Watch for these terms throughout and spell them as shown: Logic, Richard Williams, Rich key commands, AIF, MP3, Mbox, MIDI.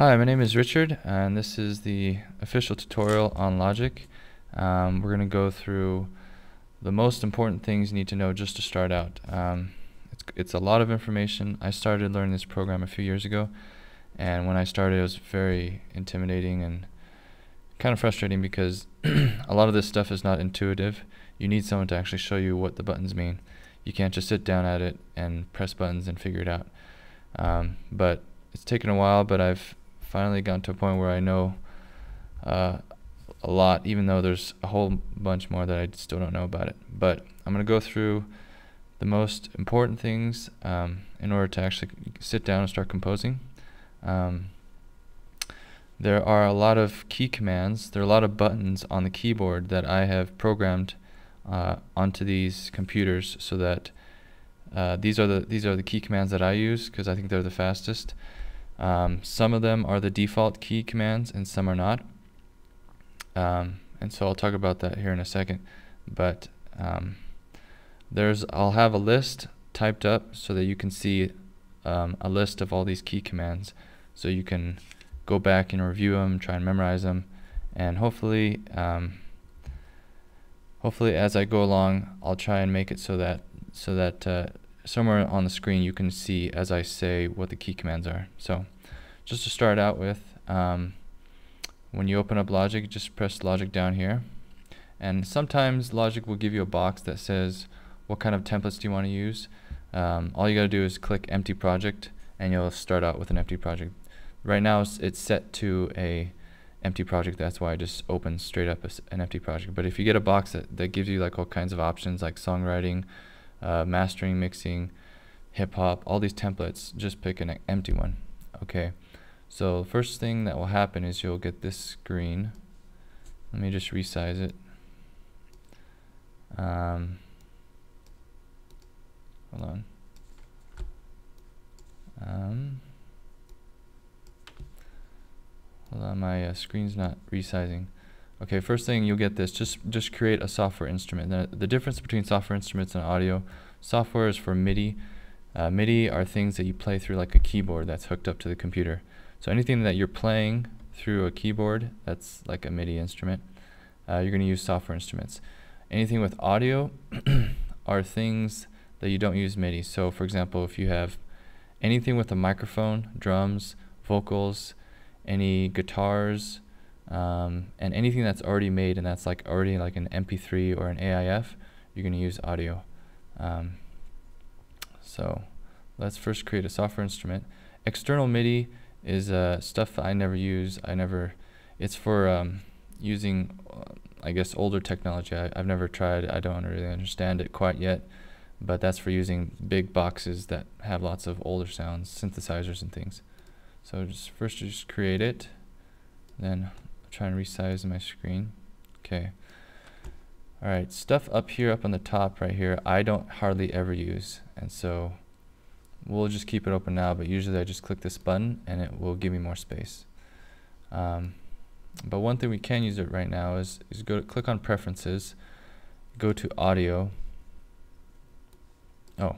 Hi, my name is Richard, and this is the official tutorial on Logic. We're going to go through the most important things you need to know just to start out. It's a lot of information. I started learning this program a few years ago, and when I started it was very intimidating and kind of frustrating because a lot of this stuff is not intuitive. You need someone to actually show you what the buttons mean. You can't just sit down at it and press buttons and figure it out. But it's taken a while, but I've finally gotten to a point where I know a lot, even though there's a whole bunch more that I still don't know about it. But I'm going to go through the most important things in order to actually sit down and start composing. There are a lot of key commands. There are a lot of buttons on the keyboard that I have programmed onto these computers so that these are the key commands that I use because I think they're the fastest. Some of them are the default key commands and some are not, and so I'll talk about that here in a second. But I'll have a list typed up so that you can see a list of all these key commands, so you can go back and review them, try and memorize them, and hopefully as I go along I'll try and make it so that somewhere on the screen you can see as I say what the key commands are. So just to start out with, when you open up Logic, just press Logic down here, and sometimes Logic will give you a box that says what kind of templates do you want to use. All you gotta do is click empty project and you'll start out with an empty project. Right now it's set to a empty project, that's why I just open straight up an empty project. But if you get a box that gives you like all kinds of options like songwriting, mastering, mixing, hip-hop, all these templates, just pick an empty one. Okay, so first thing that will happen is you'll get this screen. Let me just resize it. Hold on. Hold on, my screen's not resizing. Okay, first thing you'll get this. Just create a software instrument. The difference between software instruments and audio. Software is for MIDI. MIDI are things that you play through like a keyboard that's hooked up to the computer. So anything that you're playing through a keyboard, that's like a MIDI instrument. You're going to use software instruments. Anything with audio are things that you don't use MIDI. So for example, if you have anything with a microphone, drums, vocals, any guitars, and anything that's already made and that's like already like an MP3 or an AIF, you're going to use audio. So let's first create a software instrument. External MIDI is stuff that I never use. It's for using, I guess, older technology. I've never tried. I don't really understand it quite yet, but that's for using big boxes that have lots of older sounds, synthesizers and things. So first just create it, then try and resize my screen. Okay. Alright, stuff up here, up on the top right here, I don't hardly ever use, and so we'll just keep it open now, but usually I just click this button and it will give me more space. But one thing we can use it right now is click on Preferences, go to Audio. Oh.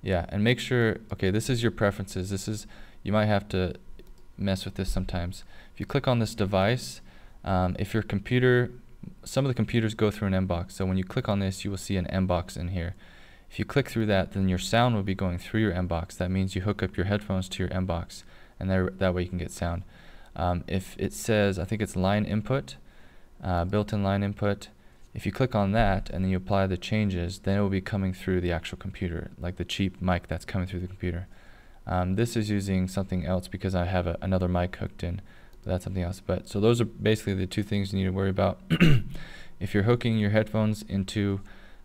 Yeah, and make sure, okay, this is your preferences. You might have to mess with this sometimes. If you click on this device, if your computer, some of the computers go through an Mbox, so when you click on this you will see an Mbox in here. If you click through that, then your sound will be going through your Mbox. That means you hook up your headphones to your Mbox, and that way you can get sound. If it says, I think it's line input, built-in line input, if you click on that and then you apply the changes, then it will be coming through the actual computer, like the cheap mic that's coming through the computer. This is using something else because I have another mic hooked in, but that's something else. But so those are basically the two things you need to worry about. If you're hooking your headphones into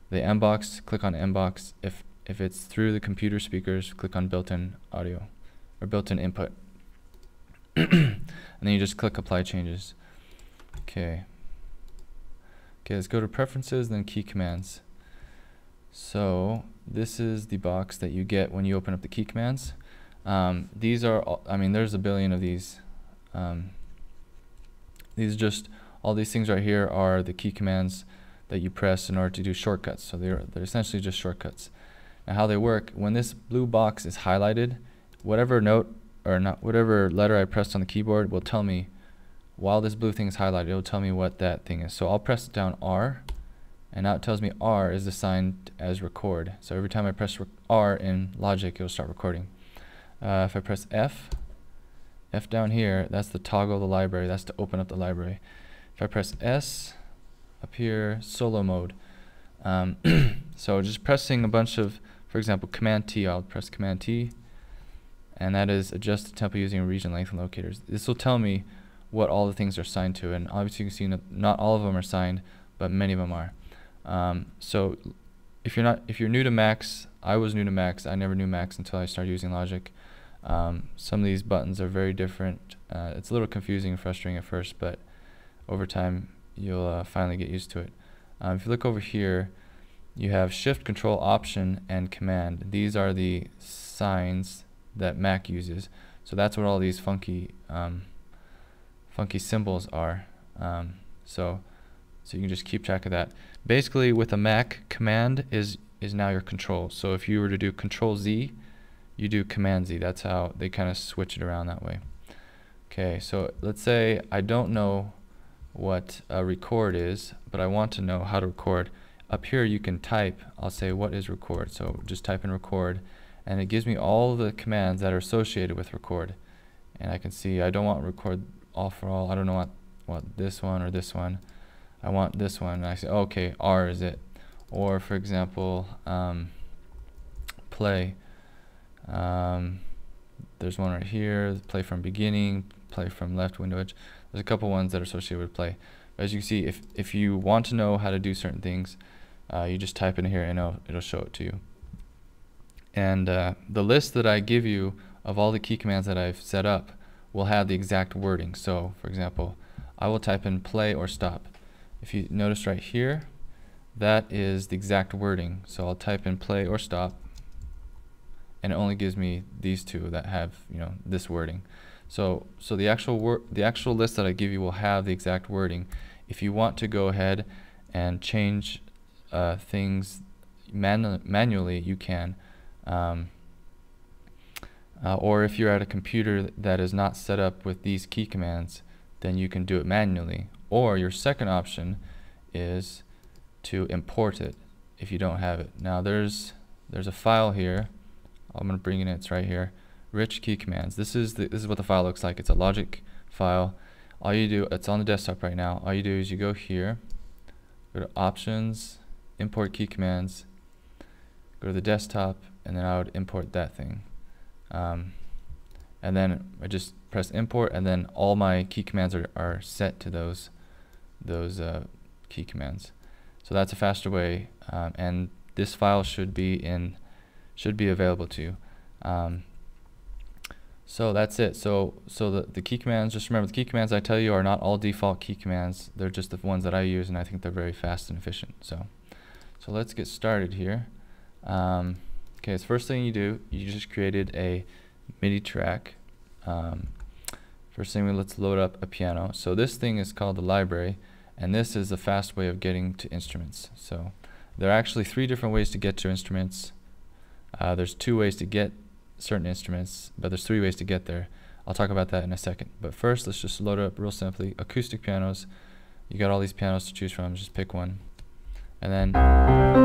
the Mbox, click on Mbox. If it's through the computer speakers, click on built-in audio or built-in input. And then you just click apply changes. Okay. Okay, let's go to Preferences, then Key Commands. So this is the box that you get when you open up the key commands. These are, I mean, there's a billion of these. These are just, all these things right here are the key commands that you press in order to do shortcuts. So they're essentially just shortcuts. Now how they work, when this blue box is highlighted, whatever note or not, whatever letter I pressed on the keyboard will tell me, while this blue thing is highlighted, it will tell me what that thing is. So I'll press down R, and now it tells me R is assigned as record. So every time I press R in Logic, it will start recording. If I press F down here, that's the toggle the library, that's to open up the library. If I press S, up here, solo mode. So just pressing a bunch of, for example, Command T, I'll press Command T, and that is adjust the tempo using region, length, and locators. This will tell me what all the things are assigned to, and obviously you can see not all of them are assigned, but many of them are. So if you're new to Macs, I was new to Macs, I never knew Macs until I started using Logic. Some of these buttons are very different. It's a little confusing and frustrating at first, but over time you'll finally get used to it. If you look over here, you have Shift, Control, Option, and Command. These are the signs that Mac uses. So that's what all these funky symbols are. So you can just keep track of that. Basically, with a Mac, Command is now your control. So if you were to do Control Z, you do Command Z. That's how they kind of switch it around that way. Okay, so let's say I don't know what a record is, but I want to know how to record. Up here you can type, I'll say what is record, so just type in record, and it gives me all the commands that are associated with record. And I can see I don't want record all for all, I don't want this one or this one, I want this one, and I say okay, R is it. Or for example, play, there's one right here, play from beginning, play from left window edge. There's a couple ones that are associated with play. But as you can see, if you want to know how to do certain things, you just type in here and it'll show it to you. And the list that I give you of all the key commands that I've set up will have the exact wording. So for example, I will type in play or stop. If you notice right here, that is the exact wording. So I'll type in play or stop, and it only gives me these two that have, you know, this wording. So the actual list that I give you will have the exact wording. If you want to go ahead and change things manually, you can. Or if you're at a computer that is not set up with these key commands, then you can do it manually. Or your second option is to import it if you don't have it. Now there's a file here. I'm going to bring it in. It's right here. Rich key commands. This is what the file looks like. It's a Logic file. All you do, it's on the desktop right now. All you do is you go here, go to Options, Import Key Commands, go to the desktop, and then I would import that thing. And then I just press Import, and then all my key commands are set to those key commands. So that's a faster way, and this file should be available to you. So that's it. So the key commands, just remember the key commands I tell you are not all default key commands. They're just the ones that I use, and I think they're very fast and efficient. So let's get started here. Okay, so first thing you do, you just created a MIDI track. First thing, let's load up a piano. So this thing is called the library, and this is a fast way of getting to instruments. So there are actually 3 different ways to get to instruments. There's 2 ways to get certain instruments, but there's 3 ways to get there. I'll talk about that in a second, but first let's just load up real simply acoustic pianos. You got all these pianos to choose from, just pick one, and then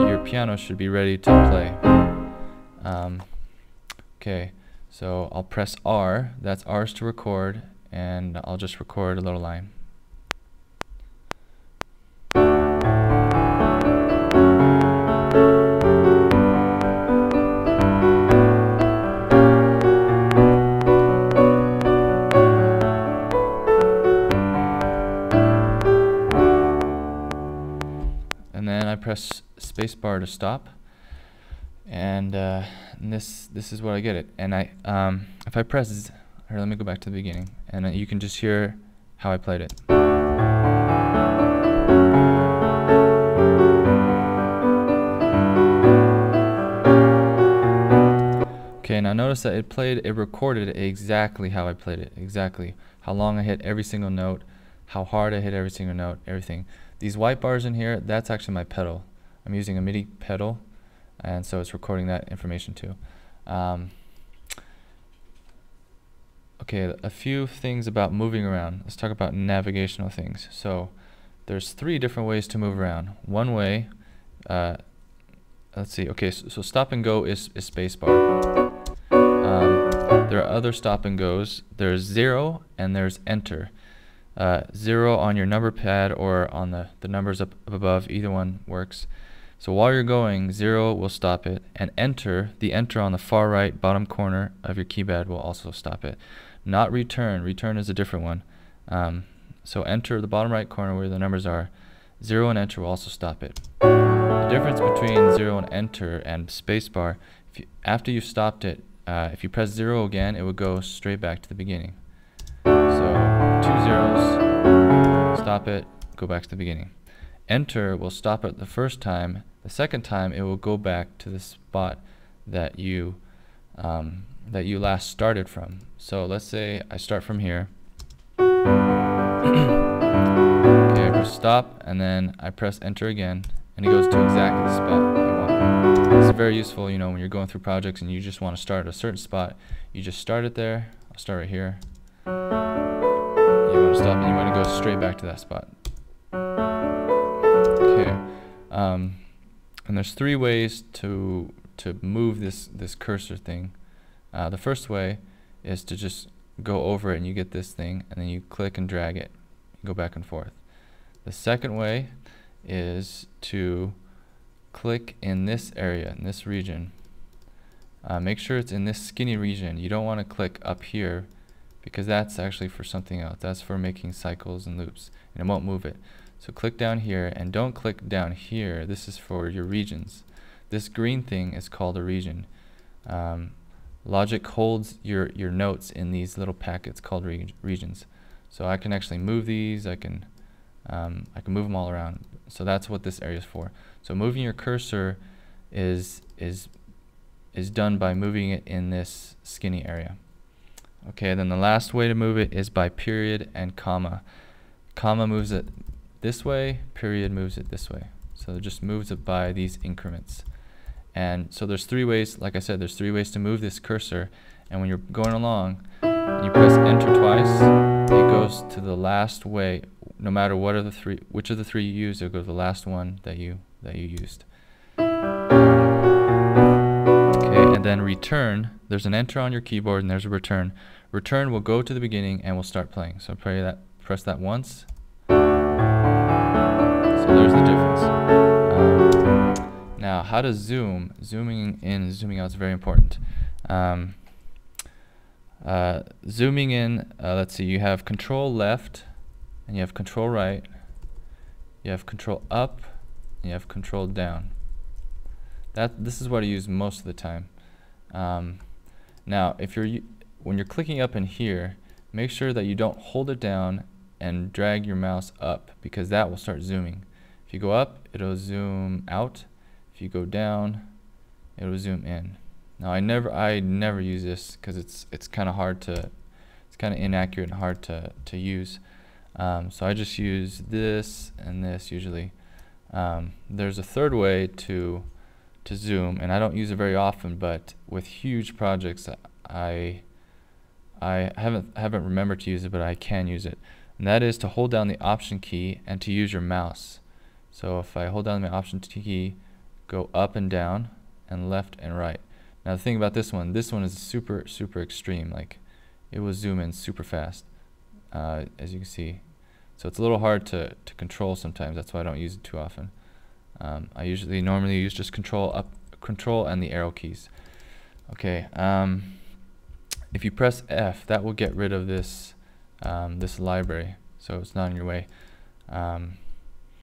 your piano should be ready to play. Okay, so I'll press R, that's R's to record, and I'll just record a little line. Press spacebar to stop, and this is what I get it. And I if I press Z, or let me go back to the beginning, and you can just hear how I played it. Okay, now notice that it recorded exactly how I played it, exactly how long I hit every single note, how hard I hit every single note, everything. These white bars in here, that's actually my pedal. I'm using a MIDI pedal, and so it's recording that information too. Okay, a few things about moving around. Let's talk about navigational things. So there's three different ways to move around. One way, let's see, okay, so stop and go is spacebar. There are other stop and goes. There's zero and there's enter. Zero on your number pad or on the numbers up above, either one works. So while you're going, zero will stop it, and enter, the enter on the far right bottom corner of your keypad will also stop it. Not return, return is a different one. So enter, the bottom right corner where the numbers are, zero and enter will also stop it. The difference between zero and enter and spacebar, after you've stopped it, if you press zero again, it will go straight back to the beginning. So two zeros, stop it, go back to the beginning. Enter will stop it the first time. The second time it will go back to the spot that you last started from. So let's say I start from here. Okay, I press stop and then I press enter again and it goes to exactly the spot that I want. It's very useful, you know, when you're going through projects and you just want to start at a certain spot. You just start it there. I'll start right here. You want to stop and you want to go straight back to that spot. And there's three ways to move this cursor thing. The first way is to just go over it and you get this thing and then you click and drag it, you go back and forth. The second way is to click in this area, in this region. Make sure it's in this skinny region. You don't want to click up here because that's actually for something else. That's for making cycles and loops and it won't move it. So click down here and don't click down here. This is for your regions. This green thing is called a region. Logic holds your notes in these little packets called regions. So I can actually move these. I can move them all around. So that's what this area is for. So moving your cursor is done by moving it in this skinny area. Okay. Then the last way to move it is by period and comma. Comma moves it this way, period moves it this way. So it just moves it by these increments. And so there's three ways, like I said, there's three ways to move this cursor. And when you're going along, you press enter twice, it goes to the last way. No matter what are the three, which of the three you use, it'll go to the last one that you used. Okay, and then return, there's an enter on your keyboard and there's a return. Return will go to the beginning and will start playing. So press that once. So there's the difference. Now how to zoom. Zooming in, zooming out is very important. Zooming in, let's see, you have control left and you have control right, you have control up and you have control down. This is what I use most of the time. Now when you're clicking up in here, make sure that you don't hold it down and drag your mouse up because that will start zooming. If you go up, it'll zoom out. If you go down, it'll zoom in. Now I never use this because it's kind of hard to, it's kind of inaccurate and hard to use. So I just use this and this usually. There's a third way to zoom, and I don't use it very often, but with huge projects I haven't remembered to use it, but I can use it. And that is to hold down the option key and to use your mouse. So if I hold down my option key, go up and down and left and right. Now the thing about this one is super extreme, like it will zoom in super fast, as you can see. So it's a little hard to control sometimes, that's why I don't use it too often. I normally use just control and the arrow keys. Okay, if you press F, that will get rid of this library, so it's not in your way.